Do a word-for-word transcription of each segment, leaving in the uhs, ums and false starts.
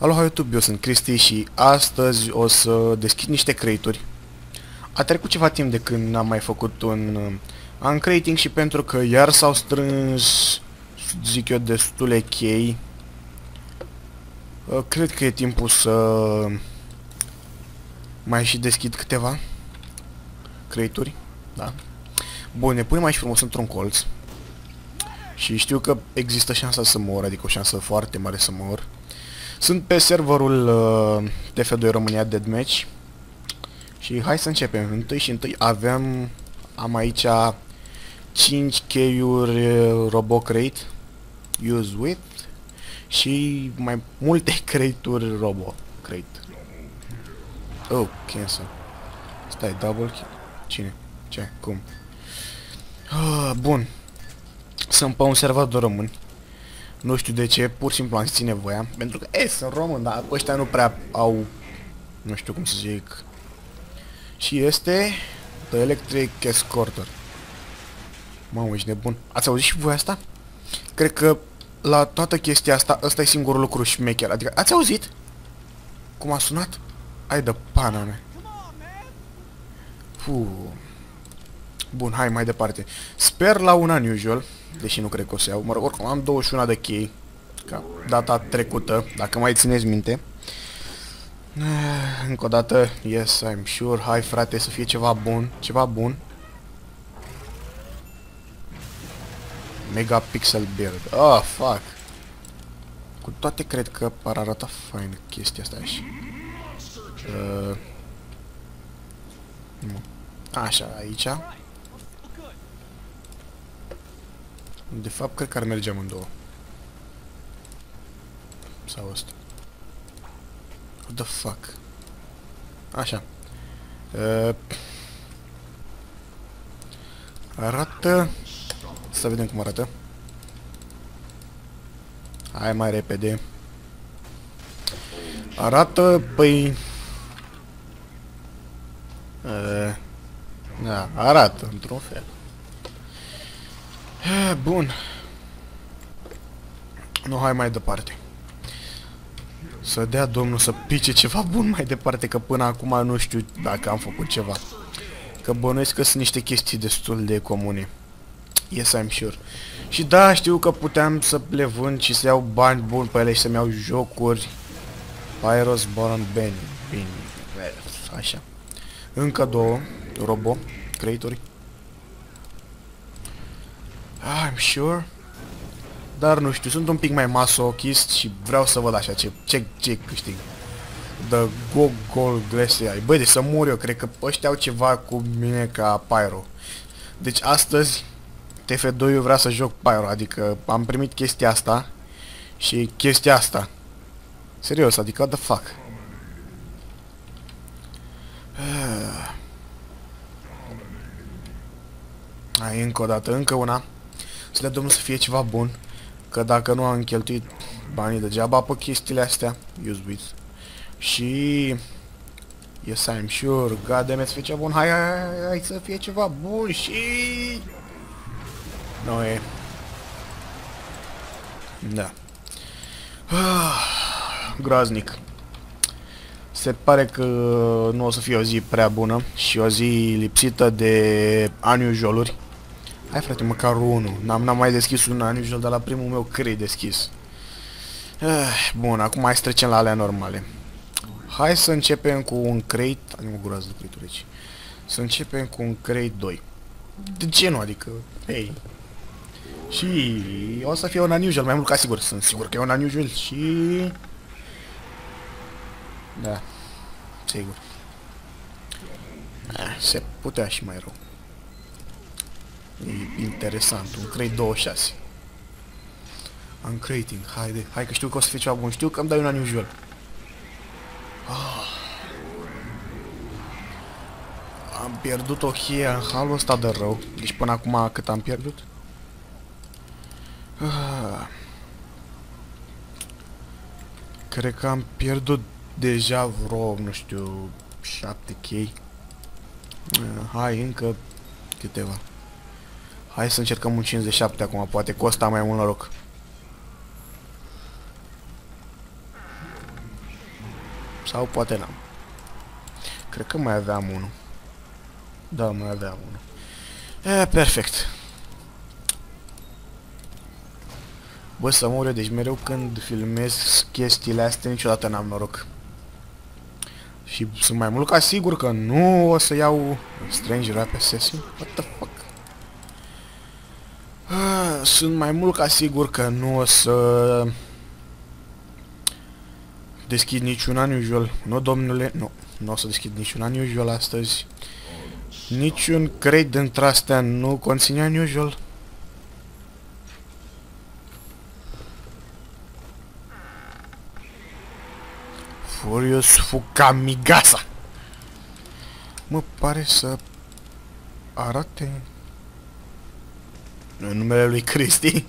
Aloha YouTube, eu sunt Cristi și astăzi o să deschid niște crate-uri. A trecut ceva timp de când n-am mai făcut un uncrating și pentru că iar s-au strâns, zic eu, destule chei, cred că e timpul să mai și deschid câteva crate-uri, da. Bun, ne punem aici frumos într-un colț. Și știu că există șansa să mor, adică o șansă foarte mare să mor. Sunt pe serverul uh, T F doi România Deadmatch. Și hai să începem. Întâi și întâi avem... Am aici cinci cheiuri uh, RoboCrate Use With și mai multe crate-uri RoboCrate. Oh, cancel. Stai, double kill. Cine? Ce? Cum? Ah, bun. Sunt pe un server de români. Nu știu de ce, pur și simplu am simțit nevoia. Pentru că, e, sunt român, dar ăștia nu prea au... Nu știu cum să zic. Și este... The Electric Escorter. Mamă, ești nebun. Ați auzit și voi asta? Cred că la toată chestia asta, ăsta e singurul lucru șmecher. Adică, ați auzit? Cum a sunat? Ai de pana mea. Puh. Bun, hai mai departe. Sper la un unusual, deși nu cred că o să iau. Mă rog, oricum am douăzeci și unu de chei, ca data trecută, dacă mai țineți minte. Încă o dată, yes, I'm sure. Hai, frate, să fie ceva bun, ceva bun. Megapixel beard. Oh, fuck. Cu toate cred că ar arăta fain chestia asta și... Uh, așa, aici. De fapt, cred că ar merge amândouă. Sau asta. What the fuck? Așa. Uh, arată... Să vedem cum arată. Hai mai repede. Arată, păi... Uh, da, arată, într-un fel. Bun. Nu, hai mai departe. Să dea Domnul să pice ceva bun mai departe, că până acum nu știu dacă am făcut ceva. Că bănuiesc că sunt niște chestii destul de comune. Yes, I'm sure. Și da, știu că puteam să le vând și să iau bani buni pe ele și să-mi iau jocuri. Pyros, Boron, Ben. Bine. Așa. Încă două. Robo. Creatori. I'm sure. Dar nu știu, sunt un pic mai masochist și vreau să văd așa ce, ce, ce câștig. The Gogol Glesiai. Băi, deci să mor eu, cred că ăștia au ceva cu mine ca Pyro. Deci astăzi T F doi eu vreau să joc Pyro, adică am primit chestia asta și chestia asta. Serios, adică what the fuck. Hai, încă o dată, încă una. Să le Domnul să fie ceva bun. Că dacă nu am cheltuit banii degeaba pe chestiile astea. Use with. Și... Yes, I'm sure. Goddammit, să fie ceva bun. Hai, hai, hai, hai să fie ceva bun și... Nu e. Da. Groaznic. Se pare că nu o să fie o zi prea bună și o zi lipsită de unusual-uri. Hai, frate, măcar unul. N-am mai deschis un unusual, dar la primul meu cred deschis. Bun, acum hai să trecem la alea normale. Hai să începem cu un crate... Nu mă groază de crate-uri aici. Să începem cu un crate doi. De ce nu? Adică... Hei. Și... O să fie un unusual, mai mult ca sigur. Sunt sigur că e un unusual și... Da, sigur. Se putea și mai rău. E interesant, un crate douăzeci și șase. Uncrating, haide, hai că știu că o să fie ceva bun, știu că îmi dai un unusual. Oh. Am pierdut o cheie în halul ăsta de rău, deci până acum cât am pierdut? Ah. Cred că am pierdut deja vreo, nu știu, șapte chei. Hai, încă câteva. Hai să încercăm un cincizeci și șapte acum, poate costa mai mult noroc. Sau poate n-am. Cred că mai aveam unul. Da, mai aveam unul. E, perfect. Bă, să mor eu, deci mereu când filmez chestiile astea, niciodată n-am noroc. Și sunt mai mult ca sigur că nu o să iau Strange Rap Assassin. What the fuck? Sunt mai mult ca sigur că nu o să deschid niciun unusual. Nu, domnule, nu. Nu o să deschid niciun unusual astăzi. Niciun crate dintre-astea nu conține unusual. Furious Fukamigasa. Mă pare să arate numele lui Cristi.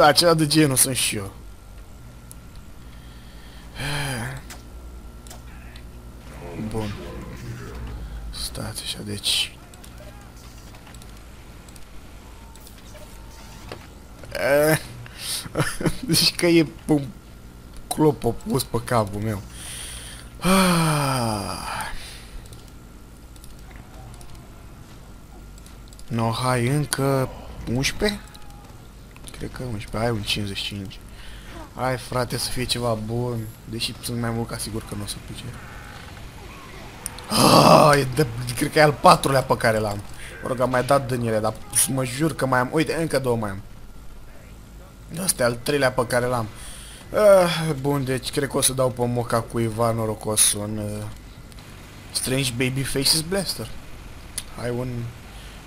Acela de genul sunt și eu. Bun. Stați așa, deci. Deci că e un clopot pus pe capul meu. No, hai, încă unsprezece? Cred că unsprezece, hai un cincizeci și cinci. Hai, frate, să fie ceva bun. Deși sunt mai mult ca sigur că nu o să pice. Ah, e de, cred că e al patrulea pe care l-am. Mă rog, am mai dat din ele, dar mă jur că mai am. Uite, încă două mai am. Asta e al treilea pe care l-am. Ah, bun, deci cred că o să dau pe moca cuiva norocos un uh, Strange Baby Faces Blaster. Hai un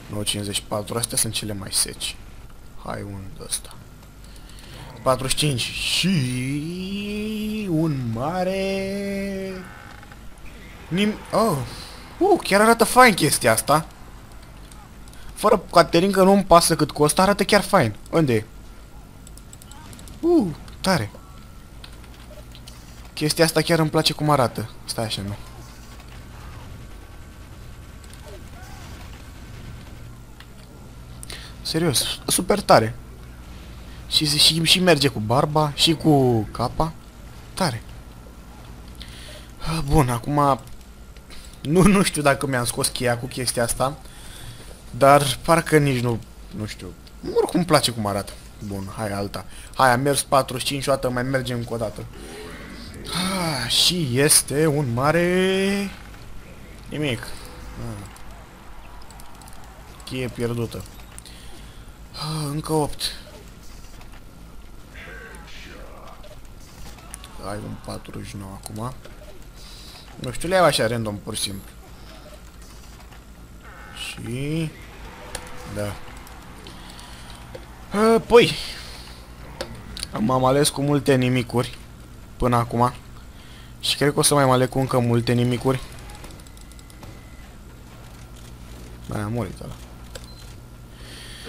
nouă cincizeci și patru, astea sunt cele mai seci. Hai un de ăsta. patruzeci și cinci și un mare Nim... Oh. Uh, chiar arată fain chestia asta. Fără Caterin că nu-mi pasă cât costă, arată chiar fain. Unde e? Uh, tare. Chestia asta chiar îmi place cum arată. Stai așa, nu. Serios, super tare. Și, și, și merge cu barba și cu capa. Tare. Bun, acum... Nu, nu știu dacă mi-am scos cheia cu chestia asta. Dar parcă nici nu... Nu știu. Oricum îmi place cum arată. Bun, hai alta. Hai, am mers patruzeci și cinci o dată, mai mergem încă o dată. Ah, și este un mare... Nimic. Ah. Cheie pierdută. Ah, încă opt. Ai un patruzeci și nouă acum. Nu știu, le iau așa random, pur și simplu. Și... Da. Păi... M-am ales cu multe nimicuri până acum. Și cred că o să mai aleg cu încă multe nimicuri. Da, am murit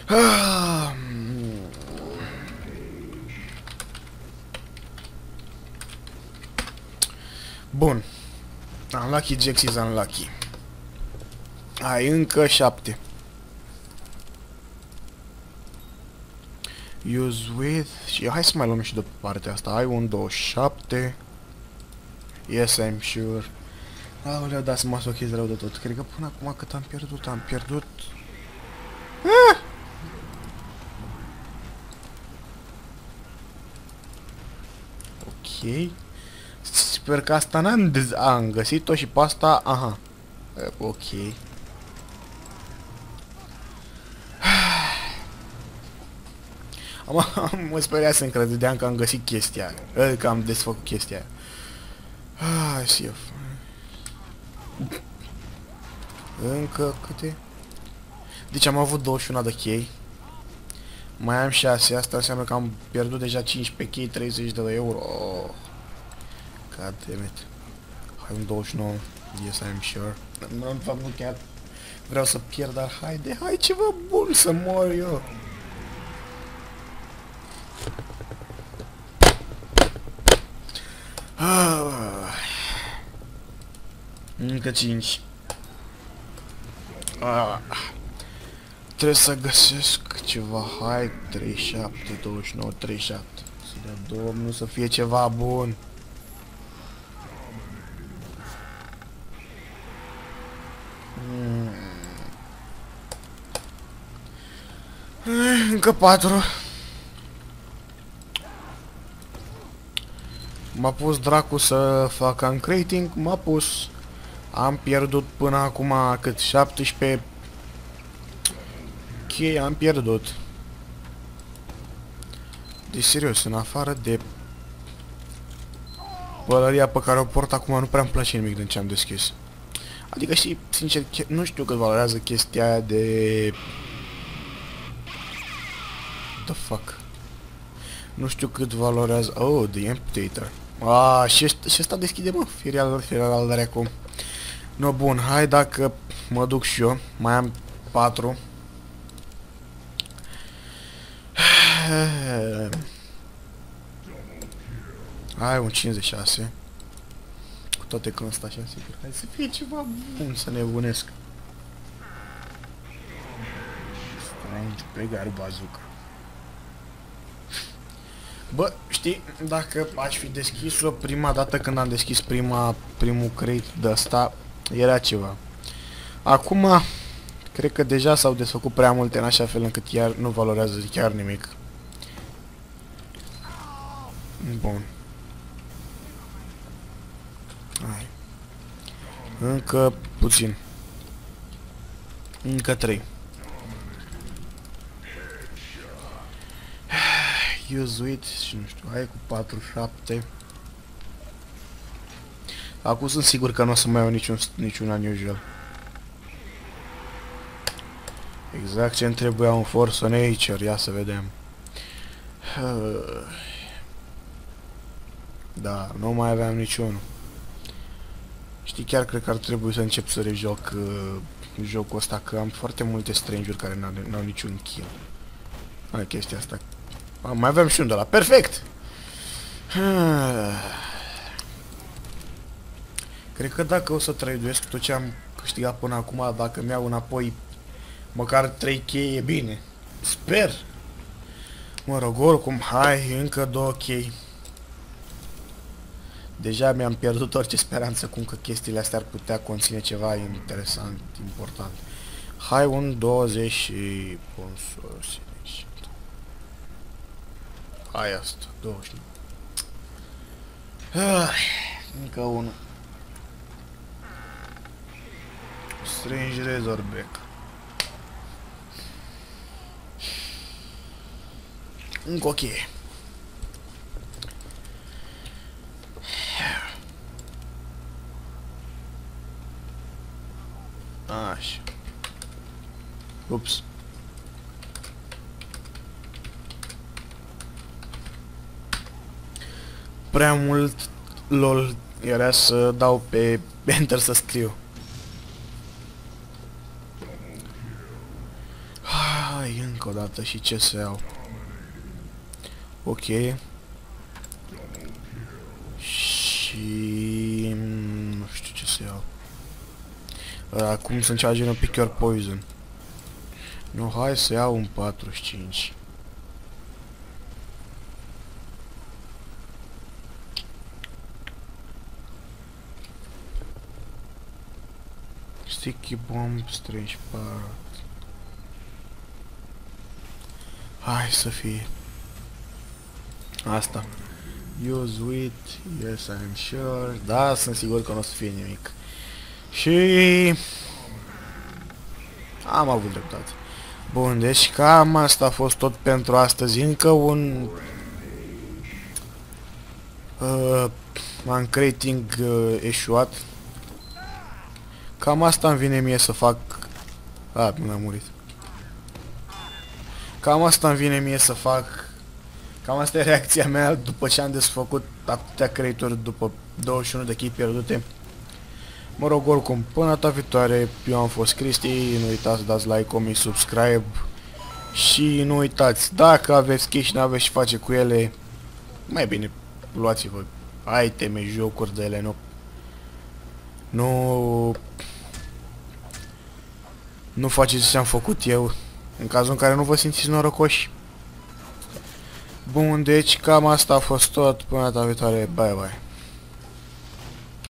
ăla. Ah, bun. Unlucky Jax is unlucky. Ai încă șapte. Use with... Și hai să mai luăm și de partea asta. Ai un douăzeci și șapte. Yes, I'm sure. Aoleu, da, să mă sochezi rău de tot. Cred că până acum cât am pierdut, am pierdut... Ah! Ok. Sper că asta n-am am găsit-o și pe asta... Aha. Ok. Am, am, mă speria să-mi credeam că am găsit chestia aia. Că am desfăcut chestia aia. Ah, și eu. Încă câte? Deci am avut douăzeci și unu de chei. Mai am șase. Asta înseamnă că am pierdut deja cincisprezece chei, treizeci de euro. Oh. God damn it. Hai un douăzeci și nouă. Yes, I'm sure. Nu fac nu chiar. Vreau să pierd, dar haide, hai ceva bun să mor eu. Ah. Încă cinci. Ah. Trebuie să găsesc ceva. Hai, treizeci și șapte, douăzeci și nouă, treizeci și șapte. Să dea Domnul să fie ceva bun. Încă patru. M-a pus dracu să fac uncrating, m-a pus. Am pierdut până acum cât șaptesprezece. Ok, am pierdut. Deci serios, în afară de pălăria pe care o port acum, nu prea îmi place nimic din ce am deschis. Adică știi, sincer, nu știu cât valorează chestia aia de... What the fuck? Nu știu cât valorează... Oh, the amputator. Ah, și ăsta deschide, mă, firialul, firialul de acum. No, bun, hai dacă mă duc și eu. Mai am patru. Hai, un cincizeci și șase. Cu toate că ăsta așa, sigur. Hai să fie ceva bun, să nebunesc. Strange, pegarul bazooka. Bă, știi, dacă aș fi deschis-o prima dată când am deschis prima, primul crate de asta, era ceva. Acum, cred că deja s-au desfăcut prea multe în așa fel încât iar nu valorează chiar nimic. Bun. Hai. Încă puțin. Încă trei. Use with și nu știu, hai cu patru, șapte. Acum sunt sigur că nu o să mai iau niciun, niciun unusual. Exact ce-mi trebuia, un Force of Nature, ia să vedem. Da, nu mai aveam niciunul. Știi, chiar cred că ar trebui să încep să rejoc uh, jocul ăsta, că am foarte multe strange-uri care n-au niciun kill. Hai, chestia asta. A, mai avem și unul de la. Perfect! Ha. Cred că dacă o să trăiduiesc tot ce am câștigat până acum, dacă mi-au înapoi măcar trei K, e bine. Sper! Mă rog, oricum, hai, încă două K. Deja mi-am pierdut orice speranță cum că chestiile astea ar putea conține ceva interesant, important. Hai, un douăzeci și... Aia asta, douăzeci. Ah, încă unul. Strange Razorback. Încă o cheie. Așa. Ups. Prea mult LOL era să dau pe enter să scriu. Hai, încă o dată, și ce să iau? Ok. Și... nu știu ce să iau. Acum să încearcă un pic your poison. Nu, hai să iau un patruzeci și cinci. Sticky Bomb, Strange Part. Hai să fie asta. Use with, yes I'm sure. Da, sunt sigur că nu o să fie nimic. Și... am avut dreptate. Bun, deci cam asta a fost tot pentru astăzi. Încă un... Uh, uncrating uh, eșuat. Cam asta îmi vine mie să fac... A, nu am murit. Cam asta îmi vine mie să fac... Cam asta e reacția mea după ce am desfăcut atâtea crate-uri după douăzeci și unu de chei pierdute. Mă rog, oricum, până data viitoare, eu am fost Cristi, nu uitați să dați like, comment, subscribe. Și nu uitați, dacă aveți chei și nu aveți ce face cu ele, mai bine luați-vă iteme, jocuri de ele, nu... Nu... Nu faceți ce am făcut eu, în cazul în care nu vă simțiți norocoși. Bun, deci cam asta a fost tot. Până data viitoare, bye bye.